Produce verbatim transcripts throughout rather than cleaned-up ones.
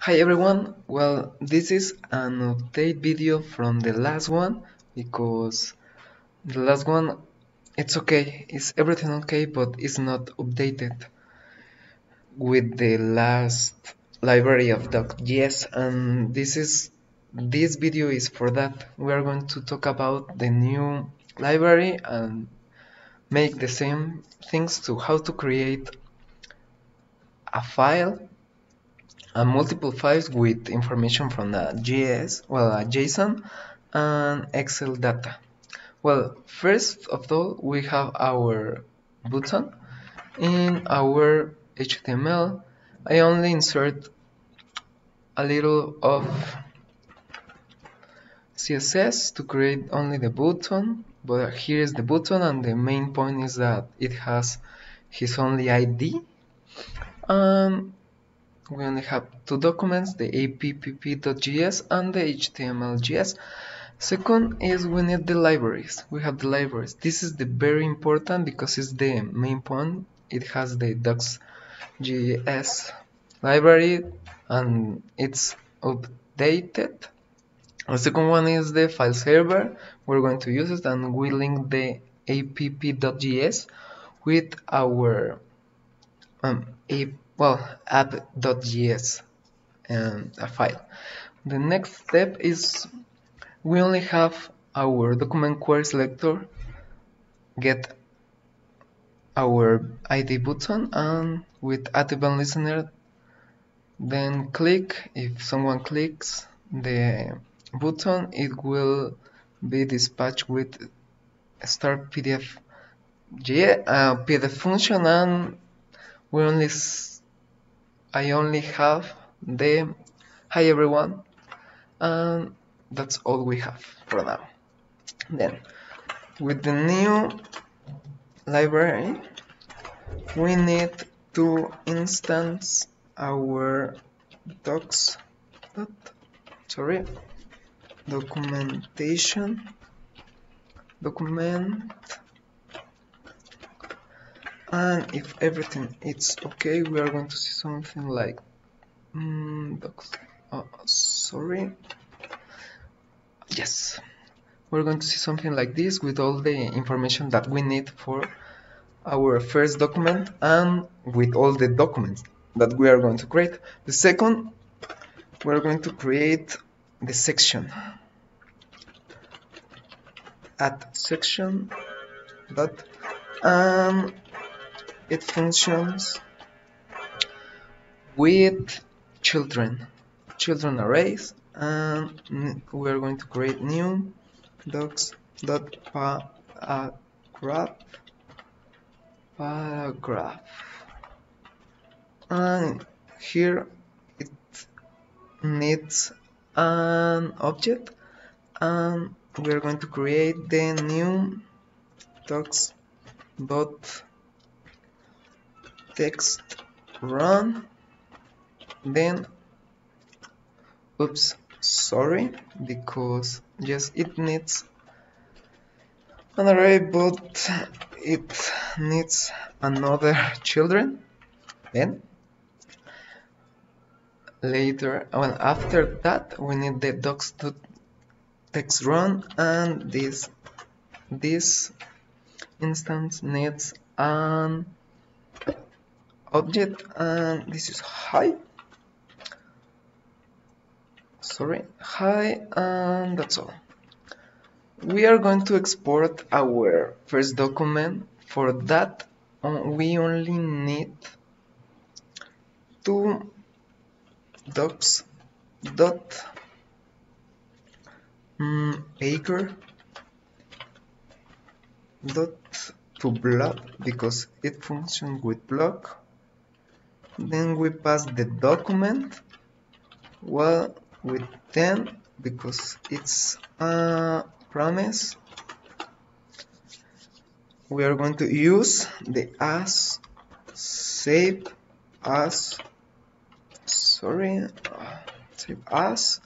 Hi everyone, well this is an update video from the last one, because the last one it's okay, it's everything okay, but it's not updated with the last library of docx.js, and this is this video is for that. We are going to talk about the new library and make the same things to how to create a file and multiple files with information from the J S, well, a JSON and Excel data. Well, first of all, we have our button in our H T M L. I only insert a little of C S S to create only the button, but here is the button, and the main point is that it has his only I D. Um, we only have two documents, the app.js and the html.js. Second is we need the libraries. We have the libraries. This is the very important because it's the main point. It has the docx.js library and it's updated. The second one is the file server. We're going to use it, and we link the app.js with our um, app. Well, app.js and a file. The next step is we only have our document query selector, get our I D button, and with active and listener, then click. If someone clicks the button, it will be dispatched with start P D F, uh, P D F function, and we only I only have the hi everyone, and that's all we have for now. Then with the new library we need to instance our docs dot, sorry documentation document, and if everything it's okay, we are going to see something like mm, docs, oh, sorry yes we're going to see something like this with all the information that we need for our first document and with all the documents that we are going to create. The second, we're going to create the section at section dot, and it functions with children, children arrays, and we are going to create new docs.paragraph paragraph, and here it needs an object, and we are going to create the new docs dot text run, then oops sorry because yes it needs an array but it needs another children. Then later, well after that, we need the docs.text run, and this this instance needs an object, and this is hi sorry hi and that's all. We are going to export our first document. For that we only need two docs dot um, acre dot to block, because it functions with block. Then we pass the document, well, with ten because it's a promise. We are going to use the as save as sorry uh, save as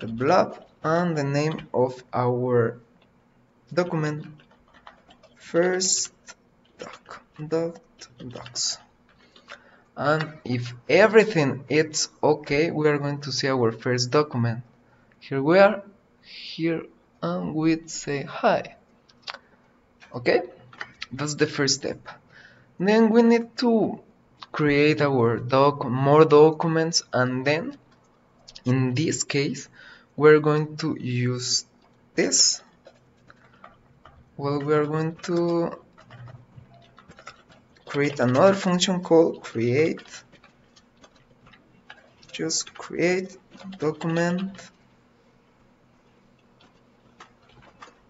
the blob, and the name of our document first doc dot docs, And if everything is okay, we are going to see our first document. Here we are, here, and we say hi. Okay, that's the first step. Then we need to create our doc more documents, and then in this case we're going to use this. Well, we are going to create another function called create, just create document,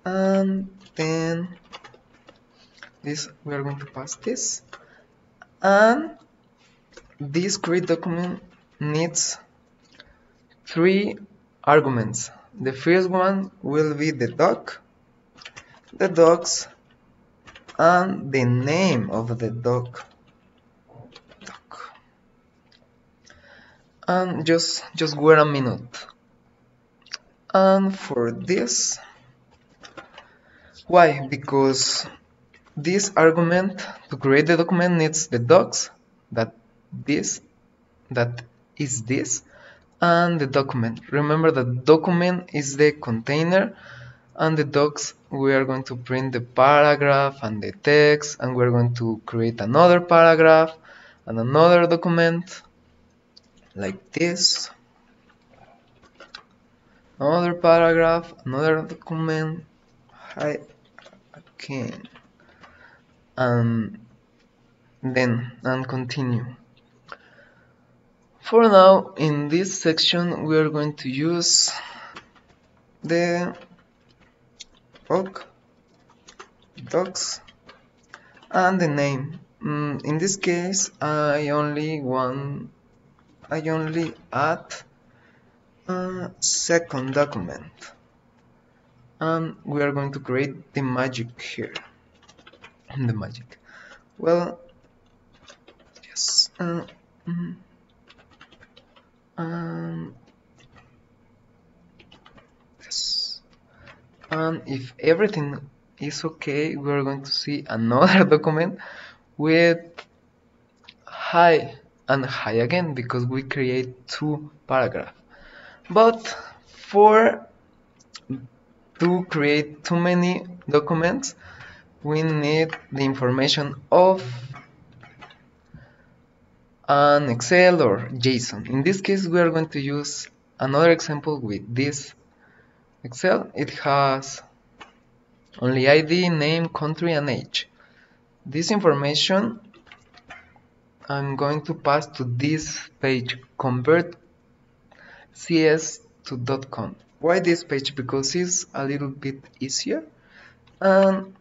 and then this we are going to pass this, and this create document needs three arguments. The first one will be the doc, the docs, and the name of the doc. doc. And just just wait a minute. And for this, why? Because this argument to create the document needs the docs, that this, that is this, and the document. Remember that document is the container, and the docs we are going to print the paragraph and the text, and we're going to create another paragraph and another document like this, another paragraph, another document, hi again, and then and continue. For now, in this section we are going to use the doc, docs, and the name. Mm, in this case I only want I only add a second document, and we are going to create the magic here. The magic. Well, yes. Uh, mm, um, yes. And if everything is okay, we are going to see another document with hi and hi again, because we create two paragraphs. But for to create too many documents, we need the information of an Excel or JSON. In this case, we are going to use another example with this Excel. It has only I D, name, country, and age. This information I'm going to pass to this page, convert C S to .com. Why this page? Because it's a little bit easier, and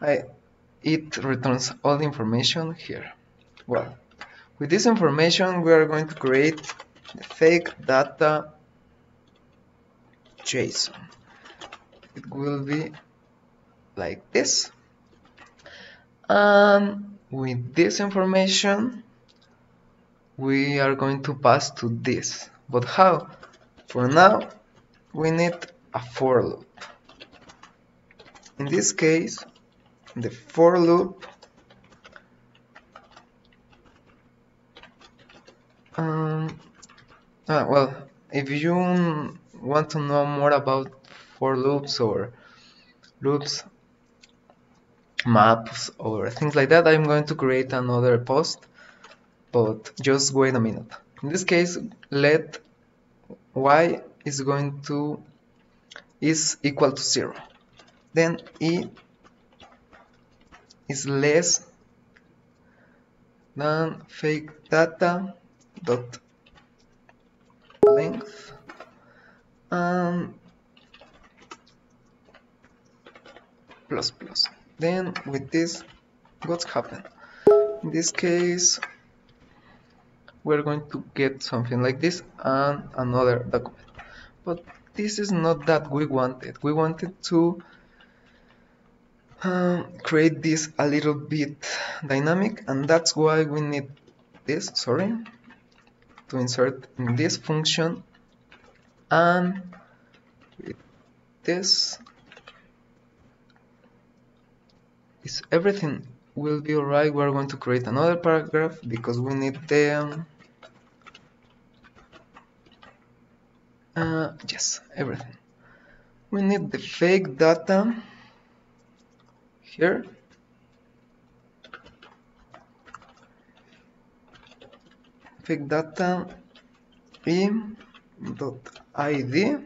I, it returns all the information here. Well, with this information we are going to create the fake data JSON. It will be like this, and with this information we are going to pass to this. But how? For now we need a for loop. In this case, the for loop um, ah, well, if you want to know more about for loops or loops, maps, or things like that, I'm going to create another post, but just wait a minute. In this case, let y is going to is equal to zero, then e is less than fake data dot length, and plus plus. Then with this, what's happened? In this case we're going to get something like this and another document, but this is not that we wanted. We wanted to Um, create this a little bit dynamic, and that's why we need this, sorry, to insert in this function, and with this is everything will be alright. We're going to create another paragraph because we need the uh, yes, everything. We need the fake data here. Fake data in.id,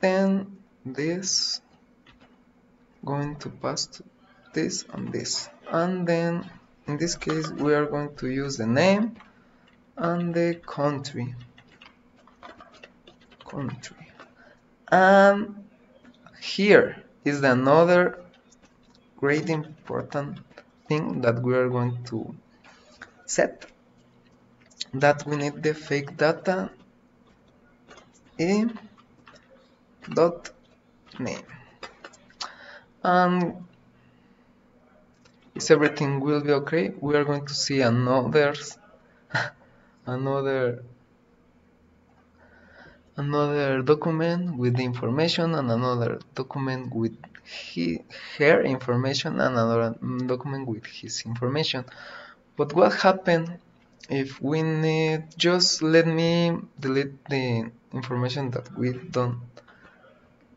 then this going to pass to this and this, and then in this case we are going to use the name and the country country and here is another great important thing that we are going to set, that we need the fake data in dot name, and if everything will be okay, we are going to see another another another document with the information, and another document with his, her information, and another document with his information. But what happened if we need, just let me delete the information that we don't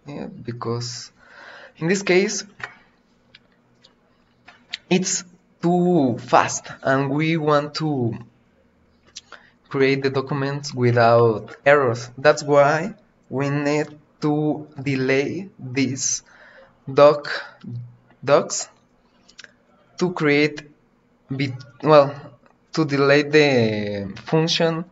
need, because in this case it's too fast and we want to create the documents without errors. That's why we need to delay these doc docs to create bit, well, to delay the function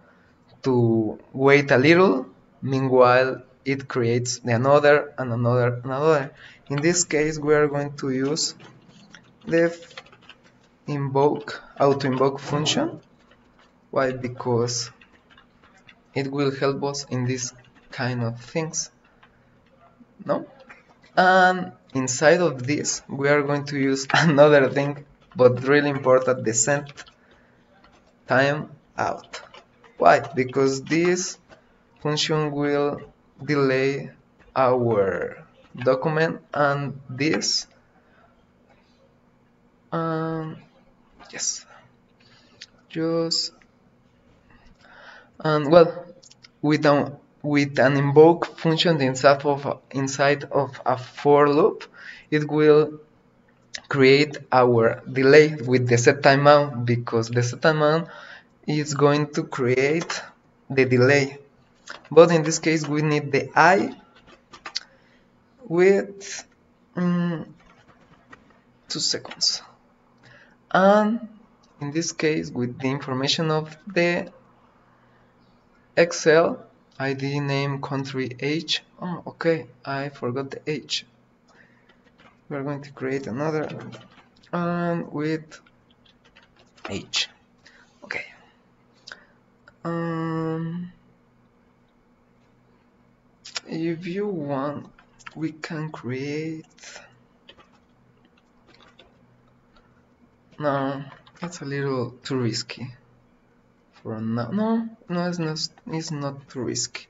to wait a little, meanwhile it creates another and another and another. In this case we are going to use the invoke auto invoke function. Why? Because it will help us in these kind of things, no? And inside of this we are going to use another thing, but really important, the send time out. Why? Because this function will delay our document, and this um, yes, just and well, with an with an invoke function inside of inside of a for loop, it will create our delay with the set timeout, because the set timeout is going to create the delay. But in this case we need the I with um, two seconds, and in this case with the information of the Excel I D, name, country, age. Oh, okay, I forgot the age. We are going to create another and with age. Okay, um, if you want we can create, no, it's a little too risky for now. No, no, it's not, it's not too risky.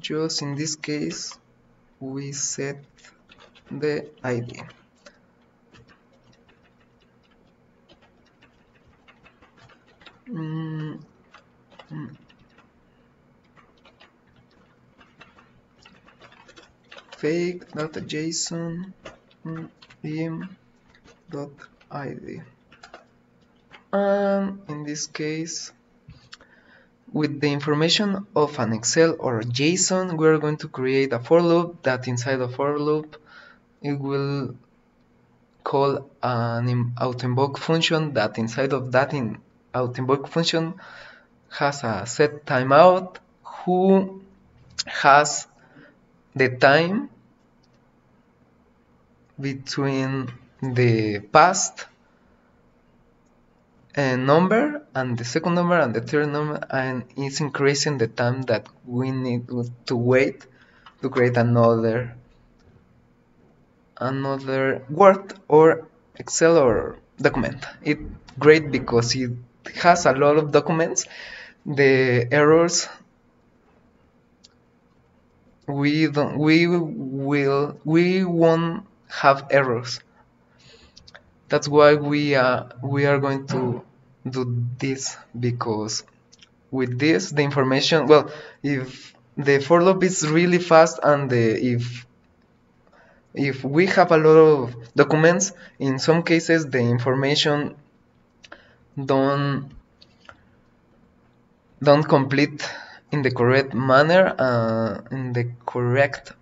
Just in this case we set the I D. Mm. Mm. Fake data JSON in dot I D, and in this case with the information of an Excel or JSON we are going to create a for loop, that inside the for loop it will call an auto-invoke function, that inside of that in auto-invoke function has a set timeout who has the time between the past uh, number and the second number and the third number, and it's increasing the time that we need to wait to create another another Word or Excel or document. It's great because it has a lot of documents. The errors we don't we will we won't have errors. That's why we uh, we are going to do this, because with this the information, well, if the for loop is really fast and the if if we have a lot of documents, in some cases the information don't don't complete in the correct manner, uh, in the correct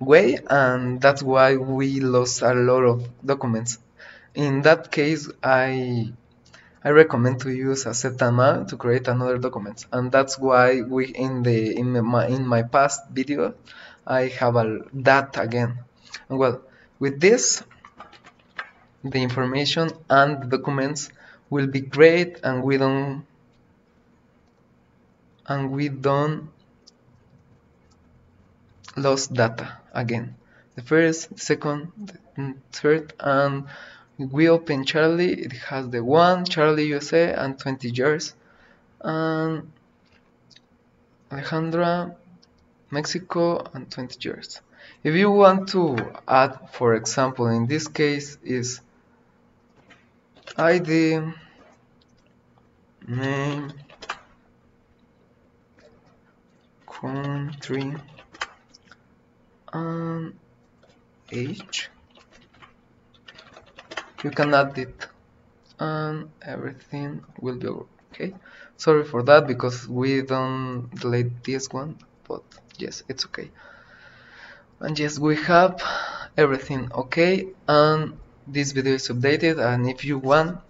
way, and that's why we lost a lot of documents. In that case, I I recommend to use a set amount to create another document, and that's why we in the in my in my past video I have a, that again. And well, with this, the information and the documents will be great, and we don't and we don't lose data again. The first, second, the third, and we open Charlie. It has the one Charlie U S A and twenty years, and Alejandra, Mexico, and twenty years. If you want to add, for example, in this case is I D, name, country, and age, you can add it, and everything will be okay. Sorry for that, because we don't delete this one, but yes, it's okay. And yes, we have everything okay, and this video is updated, and if you want,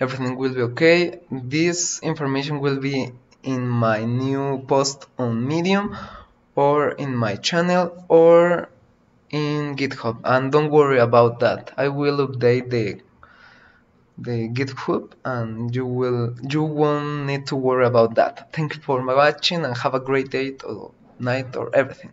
everything will be okay. This information will be in my new post on Medium, or in my channel, or in GitHub, and don't worry about that. I will update the the GitHub, and you will you won't need to worry about that. Thank you for watching, and have a great day or night or everything.